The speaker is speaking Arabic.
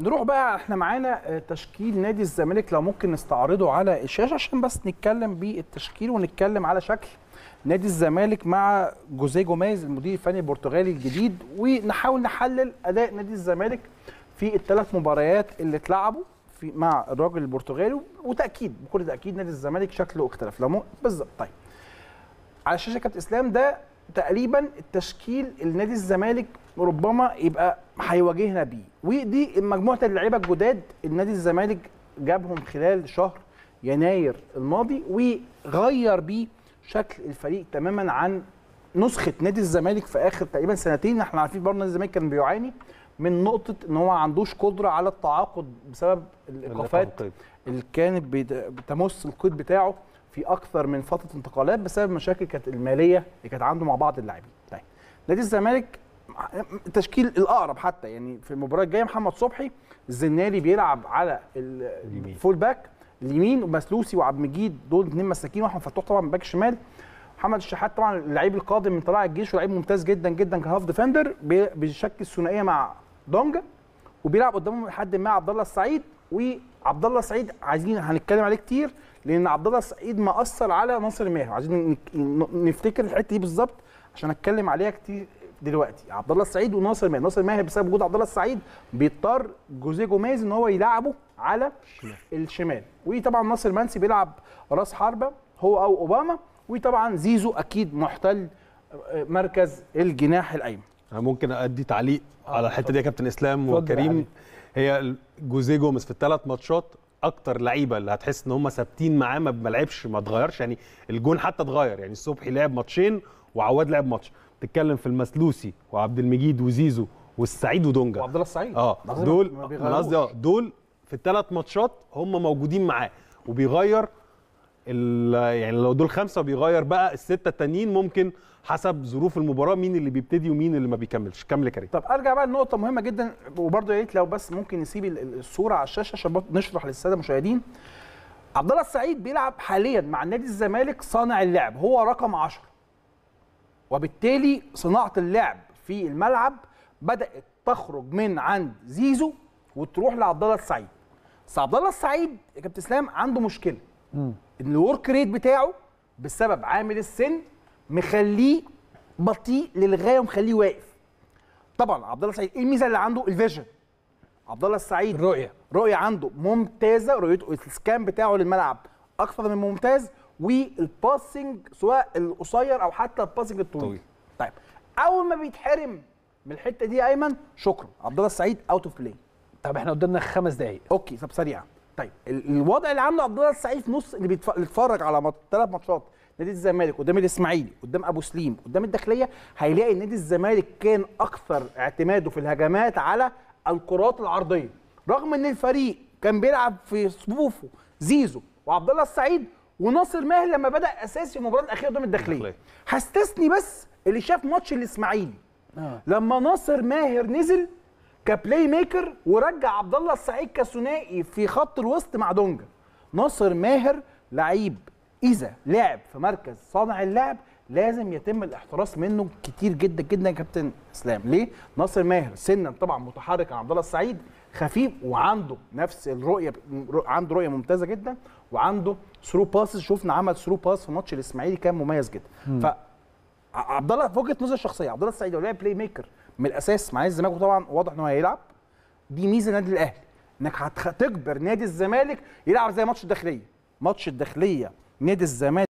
نروح بقى، احنا معانا تشكيل نادي الزمالك لو ممكن نستعرضه على الشاشه عشان بس نتكلم بالتشكيل ونتكلم على شكل نادي الزمالك مع جوزيه جوميز المدير الفني البرتغالي الجديد، ونحاول نحلل اداء نادي الزمالك في الثلاث مباريات اللي اتلعبوا مع الراجل البرتغالي، وتاكيد بكل تاكيد نادي الزمالك شكله اختلف لو بالظبط. طيب على الشاشه يا كابتن اسلام ده تقريبا التشكيل النادي الزمالك ربما يبقى هيواجهنا بيه، ودي مجموعه اللعيبه الجداد النادي الزمالك جابهم خلال شهر يناير الماضي، وغير بيه شكل الفريق تماما عن نسخه نادي الزمالك في اخر تقريبا سنتين. احنا عارفين برضه نادي الزمالك كان بيعاني من نقطه ان هو ما عندوش قدره على التعاقد بسبب الايقافات اللي كانت بتمس القيد بتاعه في اكثر من فتره انتقالات بسبب مشاكل كانت الماليه اللي كانت عنده مع بعض اللاعبين. طيب نادي الزمالك التشكيل الاقرب حتى يعني في المباراه الجايه محمد صبحي الزناري بيلعب على الفول باك اليمين، ومسلوسي وعبد المجيد دول اثنين مساكين، واحمد فتوح طبعا باك شمال، محمد الشحات طبعا اللعيب القادم من طلائع الجيش ولاعيب ممتاز جدا جدا كهاف ديفندر بيشكل ثنائيه مع دونجا، وبيلعب قدامهم لحد ما عبد الله السعيد. وعبد الله السعيد عايزين هنتكلم عليه كتير لان عبد الله السعيد ما اثر على ناصر ماهر، عايزين نفتكر الحته دي بالظبط عشان اتكلم عليها كتير دلوقتي. عبد الله السعيد وناصر ماهر، ناصر ماهر بسبب وجود عبد الله السعيد بيضطر جوزيه جوميز ان هو يلعبه على الشمال، وطبعا ناصر منسي بيلعب راس حربه هو او اوباما، وطبعا زيزو اكيد محتل مركز الجناح الايمن. انا ممكن ادي تعليق على الحته دي يا كابتن اسلام وكريم. هي جوزيه جوميز في الثلاث ماتشات اكتر لعيبه اللي هتحس ان هم ثابتين معاه، ما لعبش ما اتغيرش، يعني الجون حتى اتغير، يعني صبحي لعب ماتشين وعواد لعب ماتش. بتتكلم في المسلوسي وعبد المجيد وزيزو والسعيد ودونجا وعبد الله السعيد، دول انا قصدي دول في الثلاث ماتشات هم موجودين معاه، وبيغير يعني لو دول خمسه بيغير بقى السته التانيين ممكن حسب ظروف المباراه مين اللي بيبتدي ومين اللي ما بيكملش. كمل كريم. طب ارجع بقى لنقطه مهمه جدا، وبرده يا ريت لو بس ممكن نسيب الصوره على الشاشه عشان نشرح للساده المشاهدين. عبد الله السعيد بيلعب حاليا مع نادي الزمالك صانع اللعب، هو رقم 10، وبالتالي صناعه اللعب في الملعب بدات تخرج من عند زيزو وتروح لعبد الله السعيد. بس عبد الله السعيد يا كابتن اسلام عنده مشكله ان الورك ريت بتاعه بسبب عامل السن مخليه بطيء للغايه ومخليه واقف. طبعا عبد الله السعيد ايه الميزه اللي عنده؟ الفيجن. عبد الله السعيد الرؤيه عنده ممتازه، رؤيته السكان بتاعه للملعب اكثر من ممتاز، والباسنج سواء القصير او حتى الباسنج الطويل. طيب اول ما بيتحرم من الحته دي ايمن شكرا عبد الله السعيد اوت اوف بلاي. طب احنا قدامنا 5 دقائق. اوكي طب سريعا. طيب الوضع اللي عامله عبد الله السعيد في نص اللي بيتفرج على 3 ماتشات نادي الزمالك قدام الاسماعيلي قدام ابو سليم قدام الداخليه، هيلاقي نادي الزمالك كان اكثر اعتماده في الهجمات على الكرات العرضيه، رغم ان الفريق كان بيلعب في صفوفه زيزو وعبد الله السعيد وناصر ماهر لما بدا اساسي المباراه الاخيره قدام الداخليه. هستثني بس اللي شاف ماتش الاسماعيلي لما ناصر ماهر نزل كبلاي ميكر ورجع عبد الله السعيد كثنائي في خط الوسط مع دونجا. ناصر ماهر لعيب اذا لعب في مركز صانع اللعب لازم يتم الاحتراس منه كتير جدا جدا يا كابتن اسلام. ليه؟ ناصر ماهر سنا طبعا متحرك عن عبد الله السعيد، خفيف وعنده نفس الرؤيه، عنده رؤيه ممتازه جدا وعنده ثرو باس، شفنا عمل ثرو باس في ماتش الاسماعيلي كان مميز جدا. فعبد الله في وجهه نظري الشخصيه عبد الله السعيد لو لعب بلاي ميكر من الاساس مع نادي الزمالك، وطبعا واضح ان هو هيلعب، دي ميزه نادي الاهلي انك هتجبر نادي الزمالك يلعب زي ماتش الداخليه. ماتش الداخليه نادي الزمالك